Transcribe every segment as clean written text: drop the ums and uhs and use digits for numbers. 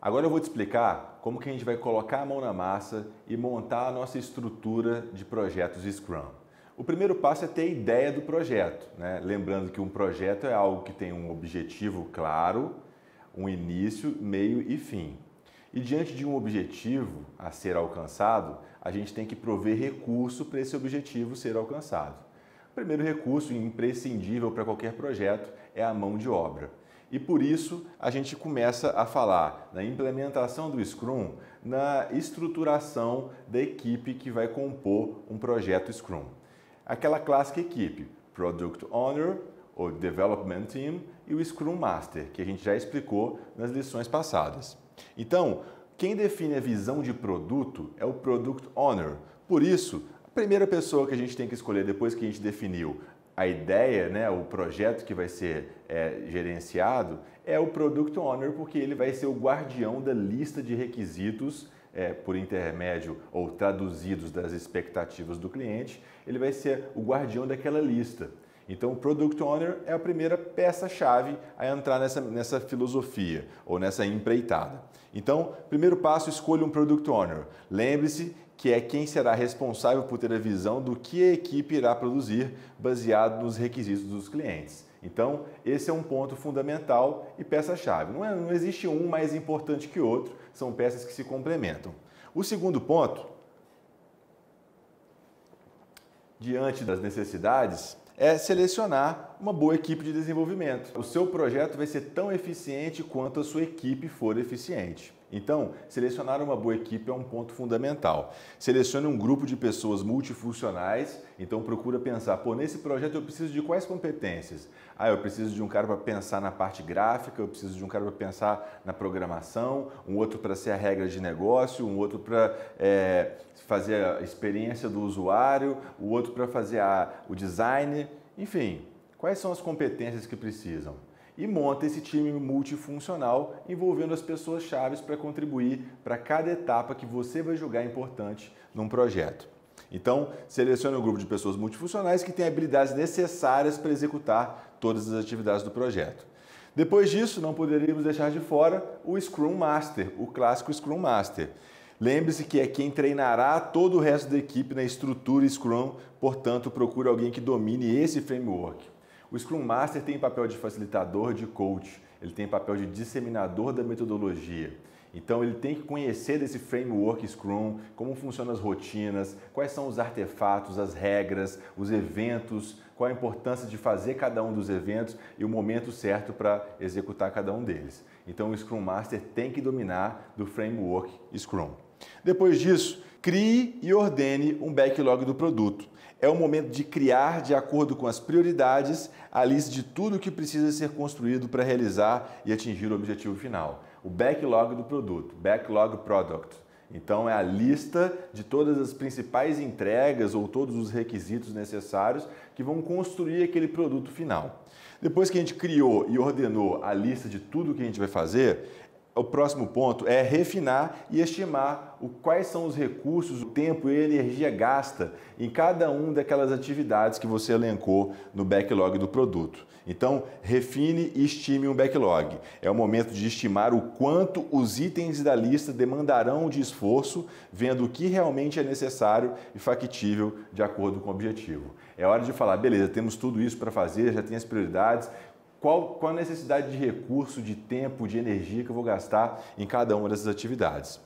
Agora eu vou te explicar como que a gente vai colocar a mão na massa e montar a nossa estrutura de projetos Scrum. O primeiro passo é ter a ideia do projeto, né? Lembrando que um projeto é algo que tem um objetivo claro, um início, meio e fim. E diante de um objetivo a ser alcançado, a gente tem que prover recurso para esse objetivo ser alcançado. O primeiro recurso imprescindível para qualquer projeto é a mão de obra. E por isso a gente começa a falar na implementação do Scrum, na estruturação da equipe que vai compor um projeto Scrum. Aquela clássica equipe, Product Owner, o Development Team e o Scrum Master, que a gente já explicou nas lições passadas. Então, quem define a visão de produto é o Product Owner. Por isso, a primeira pessoa que a gente tem que escolher depois que a gente definiu a ideia, né, o projeto que vai ser gerenciado, é o Product Owner, porque ele vai ser o guardião da lista de requisitos por intermédio ou traduzidos das expectativas do cliente, ele vai ser o guardião daquela lista. Então o Product Owner é a primeira peça-chave a entrar nessa filosofia ou nessa empreitada. Então, primeiro passo, escolha um Product Owner. Lembre-se que é quem será responsável por ter a visão do que a equipe irá produzir baseado nos requisitos dos clientes. Então, esse é um ponto fundamental e peça-chave. Não existe um mais importante que o outro, são peças que se complementam. O segundo ponto, diante das necessidades, é selecionar uma boa equipe de desenvolvimento. O seu projeto vai ser tão eficiente quanto a sua equipe for eficiente. Então, selecionar uma boa equipe é um ponto fundamental. Selecione um grupo de pessoas multifuncionais, então procura pensar, pô, nesse projeto eu preciso de quais competências? Ah, eu preciso de um cara para pensar na parte gráfica, eu preciso de um cara para pensar na programação, um outro para ser a regra de negócio, um outro para fazer a experiência do usuário, o outro para fazer o design, enfim, quais são as competências que precisam? E monta esse time multifuncional envolvendo as pessoas chaves para contribuir para cada etapa que você vai julgar importante num projeto. Então, selecione um grupo de pessoas multifuncionais que tem habilidades necessárias para executar todas as atividades do projeto. Depois disso, não poderíamos deixar de fora o Scrum Master, o clássico Scrum Master. Lembre-se que é quem treinará todo o resto da equipe na estrutura Scrum, portanto, procure alguém que domine esse framework. O Scrum Master tem papel de facilitador, de coach, ele tem papel de disseminador da metodologia. Então ele tem que conhecer desse framework Scrum, como funcionam as rotinas, quais são os artefatos, as regras, os eventos, qual a importância de fazer cada um dos eventos e o momento certo para executar cada um deles. Então o Scrum Master tem que dominar do framework Scrum. Depois disso, crie e ordene um backlog do produto. É o momento de criar, de acordo com as prioridades, a lista de tudo que precisa ser construído para realizar e atingir o objetivo final. O backlog do produto, backlog product. Então é a lista de todas as principais entregas ou todos os requisitos necessários que vão construir aquele produto final. Depois que a gente criou e ordenou a lista de tudo que a gente vai fazer, o próximo ponto é refinar e estimar quais são os recursos, o tempo e a energia gasta em cada uma daquelas atividades que você elencou no backlog do produto. Então, refine e estime um backlog. É o momento de estimar o quanto os itens da lista demandarão de esforço, vendo o que realmente é necessário e factível de acordo com o objetivo. É hora de falar, beleza, temos tudo isso para fazer, já tem as prioridades, qual a necessidade de recurso, de tempo, de energia que eu vou gastar em cada uma dessas atividades.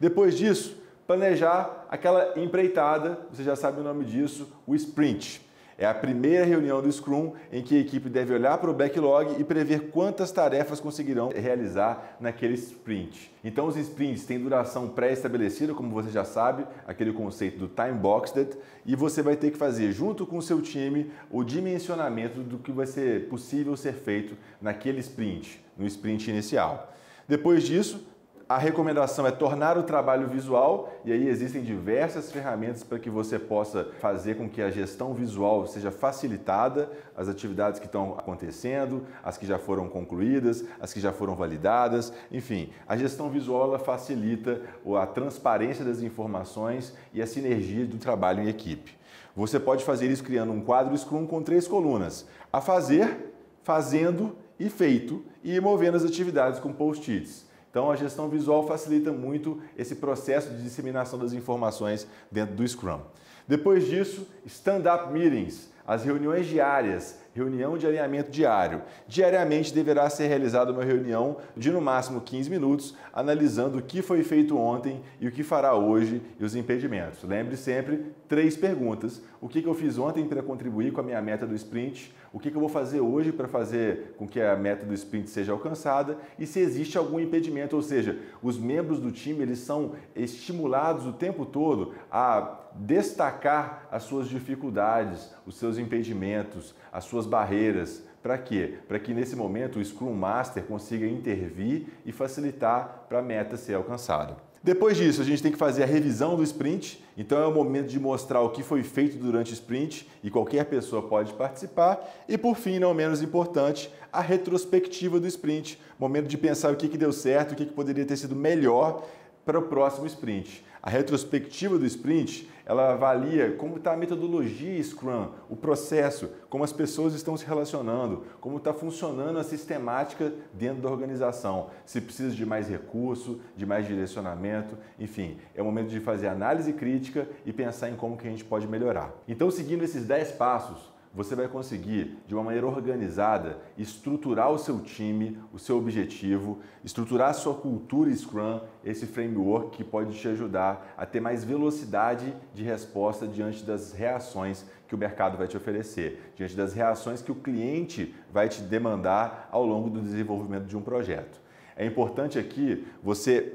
Depois disso, planejar aquela empreitada, você já sabe o nome disso, o sprint. É a primeira reunião do Scrum em que a equipe deve olhar para o backlog e prever quantas tarefas conseguirão realizar naquele sprint. Então os sprints têm duração pré-estabelecida, como você já sabe, aquele conceito do time boxed, e você vai ter que fazer junto com o seu time o dimensionamento do que vai ser possível ser feito naquele sprint, no sprint inicial. Depois disso, a recomendação é tornar o trabalho visual, e aí existem diversas ferramentas para que você possa fazer com que a gestão visual seja facilitada, as atividades que estão acontecendo, as que já foram concluídas, as que já foram validadas, enfim. A gestão visual ela facilita a transparência das informações e a sinergia do trabalho em equipe. Você pode fazer isso criando um quadro Scrum com 3 colunas. A fazer, fazendo e feito, e movendo as atividades com post-its. Então, a gestão visual facilita muito esse processo de disseminação das informações dentro do Scrum. Depois disso, stand-up meetings, as reuniões diárias, reunião de alinhamento diário. Diariamente deverá ser realizada uma reunião de no máximo 15 minutos, analisando o que foi feito ontem e o que fará hoje e os impedimentos. Lembre sempre 3 perguntas. O que eu fiz ontem para contribuir com a minha meta do sprint? O que eu vou fazer hoje para fazer com que a meta do sprint seja alcançada? E se existe algum impedimento, ou seja, os membros do time eles são estimulados o tempo todo a destacar as suas dificuldades, os seus impedimentos, as suas barreiras. Para quê? Para que nesse momento o Scrum Master consiga intervir e facilitar para a meta ser alcançada. Depois disso, a gente tem que fazer a revisão do sprint. Então é o momento de mostrar o que foi feito durante o sprint e qualquer pessoa pode participar. E por fim, não menos importante, a retrospectiva do sprint. Momento de pensar o que deu certo, o que poderia ter sido melhor para o próximo sprint. A retrospectiva do sprint, ela avalia como está a metodologia Scrum, o processo, como as pessoas estão se relacionando, como está funcionando a sistemática dentro da organização, se precisa de mais recurso, de mais direcionamento, enfim, é o momento de fazer análise crítica e pensar em como que a gente pode melhorar. Então, seguindo esses 10 passos, você vai conseguir, de uma maneira organizada, estruturar o seu time, o seu objetivo, estruturar a sua cultura Scrum, esse framework que pode te ajudar a ter mais velocidade de resposta diante das reações que o mercado vai te oferecer, diante das reações que o cliente vai te demandar ao longo do desenvolvimento de um projeto. É importante aqui você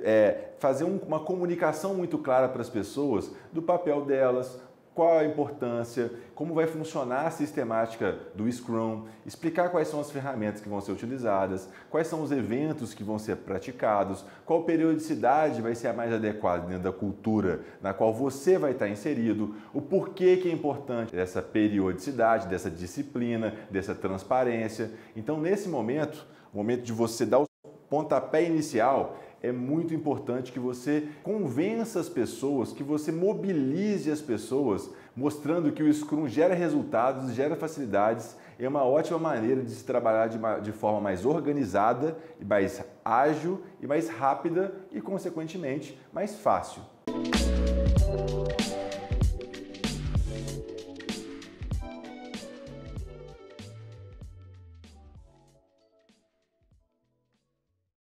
fazer uma comunicação muito clara para as pessoas do papel delas, qual a importância, como vai funcionar a sistemática do Scrum, explicar quais são as ferramentas que vão ser utilizadas, quais são os eventos que vão ser praticados, qual periodicidade vai ser a mais adequada dentro da cultura na qual você vai estar inserido, o porquê que é importante dessa periodicidade, dessa disciplina, dessa transparência. Então, nesse momento, o momento de você dar o pontapé inicial, é muito importante que você convença as pessoas, que você mobilize as pessoas, mostrando que o Scrum gera resultados, gera facilidades, é uma ótima maneira de se trabalhar de forma mais organizada, mais ágil e mais rápida e, consequentemente, mais fácil.